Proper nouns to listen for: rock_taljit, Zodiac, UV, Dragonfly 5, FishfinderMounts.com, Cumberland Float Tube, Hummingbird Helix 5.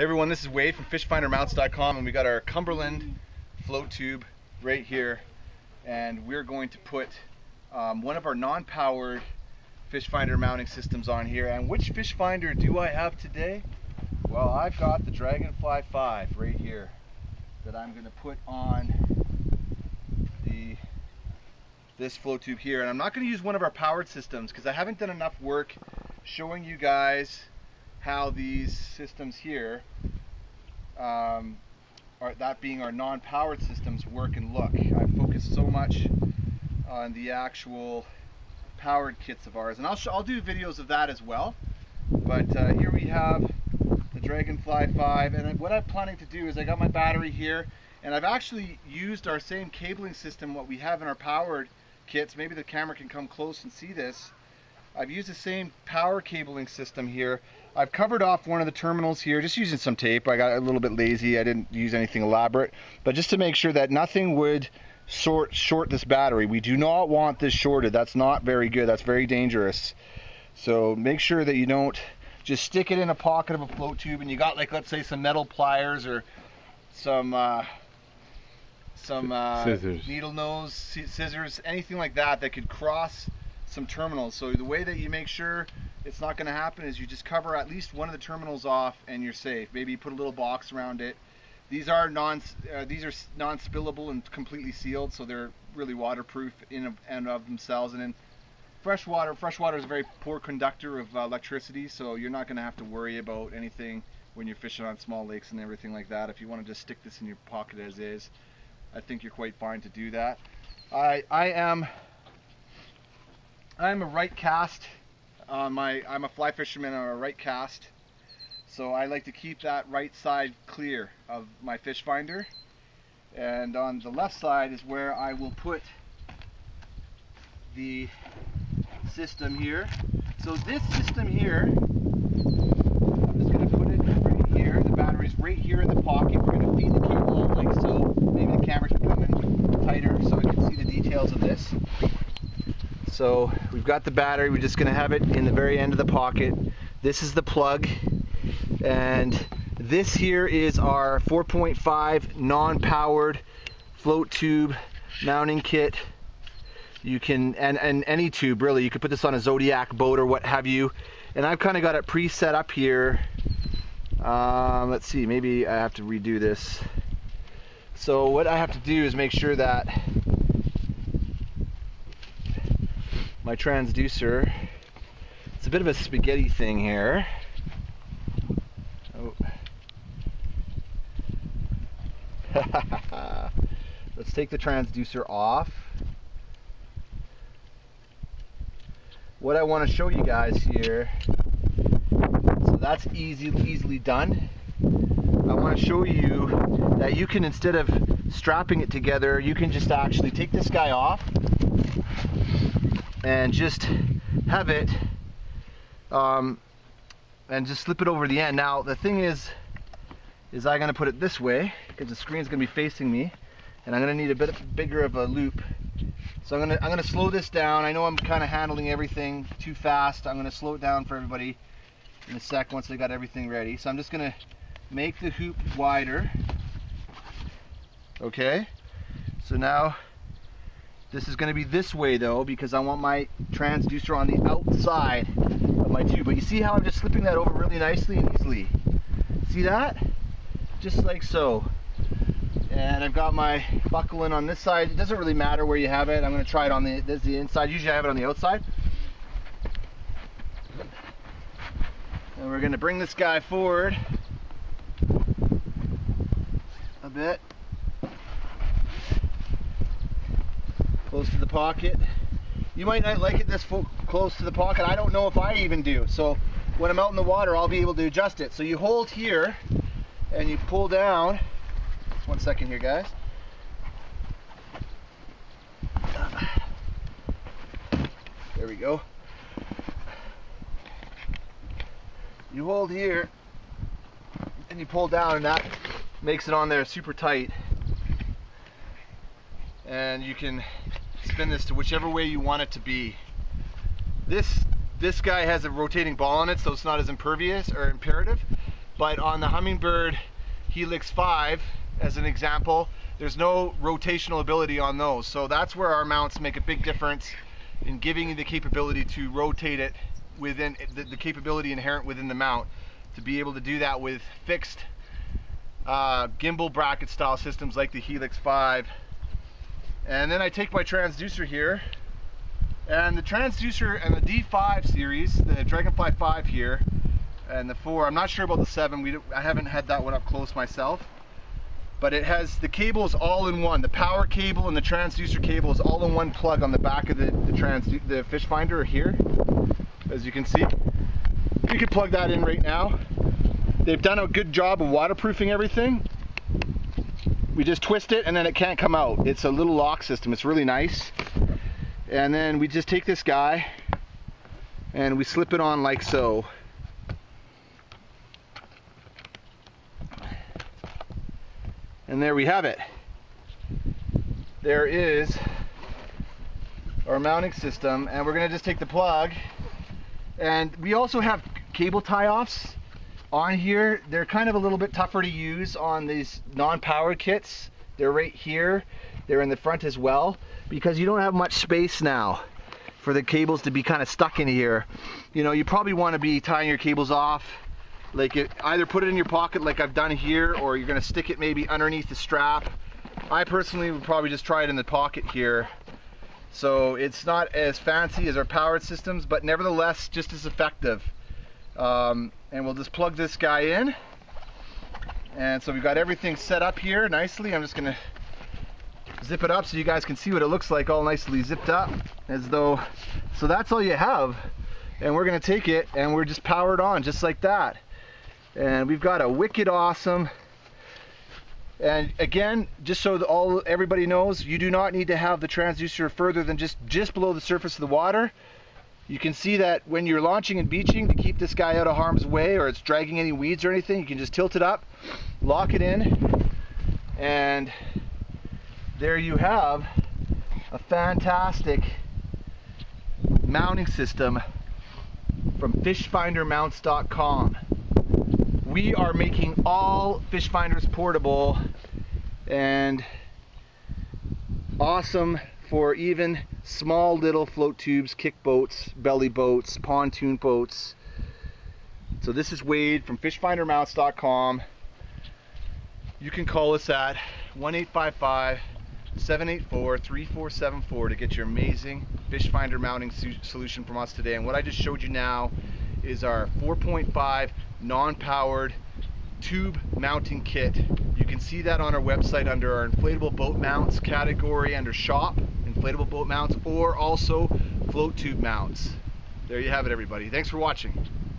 Hey everyone, this is Wade from FishfinderMounts.com, and we got our Cumberland Float Tube right here, and we're going to put one of our non-powered fish finder mounting systems on here. And which fish finder do I have today? Well, I've got the Dragonfly 5 right here that I'm going to put on this float tube here. And I'm not going to use one of our powered systems because I haven't done enough work showing you guys how these systems here, that being our non-powered systems, work and look. I focused so much on the actual powered kits of ours, and I'll do videos of that as well. But here we have the Dragonfly 5, and what I'm planning to do is I got my battery here, and I've actually used our same cabling system, what we have in our powered kits. Maybe the camera can come close and see this. I've used the same power cabling system here. I've covered off one of the terminals here just using some tape. I got a little bit lazy. I didn't use anything elaborate, but just to make sure that nothing would short this battery. We do not want this shorted. That's not very good. That's very dangerous. So make sure that you don't just stick it in a pocket of a float tube and you got, like, let's say some metal pliers or some scissors, needle nose scissors, anything like that that could cross some terminals. So the way that you make sure it's not going to happen is you just cover at least one of the terminals off and you're safe. Maybe you put a little box around it. These are non-spillable and completely sealed, so they're really waterproof in and of themselves. And in fresh water is a very poor conductor of electricity, so you're not going to have to worry about anything when you're fishing on small lakes and everything like that. If you want to just stick this in your pocket as is, I think you're quite fine to do that. I'm a right cast. I'm a fly fisherman on a right cast, so I like to keep that right side clear of my fish finder. And on the left side is where I will put the system here. So this system here, I'm just going to put it right here. The battery's right here in the pocket. We're going to feed the cable out like so. Maybe the camera can come in tighter so we can see the details of this. So we've got the battery, we're just going to have it in the very end of the pocket. This is the plug, and this here is our 4.5 non-powered float tube mounting kit. You can, and any tube really, you could put this on a Zodiac boat or what have you. And I've kind of got it pre-set up here. Let's see, maybe I have to redo this. So what I have to do is make sure that my transducer, it's a bit of a spaghetti thing here. Oh. Let's take the transducer off. What I want to show you guys here, so that's easily done. I want to show you that you can, instead of strapping it together, you can just actually take this guy off and just have it and just slip it over the end. Now the thing is I'm gonna put it this way because the screen's gonna be facing me, and I'm gonna need a bit bigger of a loop. So I'm gonna slow this down. I know I'm kind of handling everything too fast. I'm gonna slow it down for everybody in a sec once they got everything ready. So I'm just gonna make the hoop wider. Okay, so now this is going to be this way though, because I want my transducer on the outside of my tube. But you see how I'm just slipping that over really nicely and easily? See that? Just like so. And I've got my buckle in on this side. It doesn't really matter where you have it. I'm going to try it on the inside. Usually I have it on the outside. And we're going to bring this guy forward a bit, close to the pocket. You might not like it this close to the pocket. I don't know if I even do. So when I'm out in the water, I'll be able to adjust it. So you hold here and you pull down. Just one second here, guys. There we go. You hold here and you pull down, and that makes it on there super tight. And you can spin this to whichever way you want it to be. This guy has a rotating ball on it, so it's not as imperative. But on the Hummingbird Helix 5, as an example, there's no rotational ability on those. So that's where our mounts make a big difference in giving you the capability to rotate it within the capability inherent within the mount, to be able to do that with fixed gimbal bracket style systems like the Helix 5. And then I take my transducer here, and the transducer and the D5 series, the Dragonfly 5 here, and the 4, I'm not sure about the 7, I haven't had that one up close myself, but it has the cables all in one. The power cable and the transducer cable is all in one plug on the back of the fish finder here, as you can see. You can plug that in right now. They've done a good job of waterproofing everything. We just twist it and then it can't come out. It's a little lock system, it's really nice. And then we just take this guy and we slip it on like so. And there we have it. There is our mounting system, and we're gonna just take the plug. And we also have cable tie-offs on here. They're kind of a little bit tougher to use on these non-powered kits. They're right here, they're in the front as well, because you don't have much space now for the cables to be kind of stuck in here. You know, you probably want to be tying your cables off, like either put it in your pocket like I've done here, or you're gonna stick it maybe underneath the strap. I personally would probably just try it in the pocket here. So it's not as fancy as our powered systems, but nevertheless just as effective. And we'll just plug this guy in. And so we've got everything set up here nicely. I'm just gonna zip it up so you guys can see what it looks like, all nicely zipped up, as though, so that's all you have. And we're gonna take it and we're just powered on just like that. And we've got a wicked awesome, and again, just so that everybody knows, you do not need to have the transducer further than just below the surface of the water. You can see that when you're launching and beaching, to keep this guy out of harm's way or it's dragging any weeds or anything, you can just tilt it up, lock it in, and there you have a fantastic mounting system from FishfinderMounts.com. We are making all fish finders portable and awesome for even small little float tubes, kick boats, belly boats, pontoon boats. So this is Wade from FishfinderMounts.com. You can call us at 1-855-784-3474 to get your amazing fish finder mounting solution from us today. And what I just showed you now is our 4.5 non-powered tube mounting kit. You can see that on our website under our inflatable boat mounts category under shop, inflatable boat mounts, or also float tube mounts. There you have it, everybody. Thanks for watching.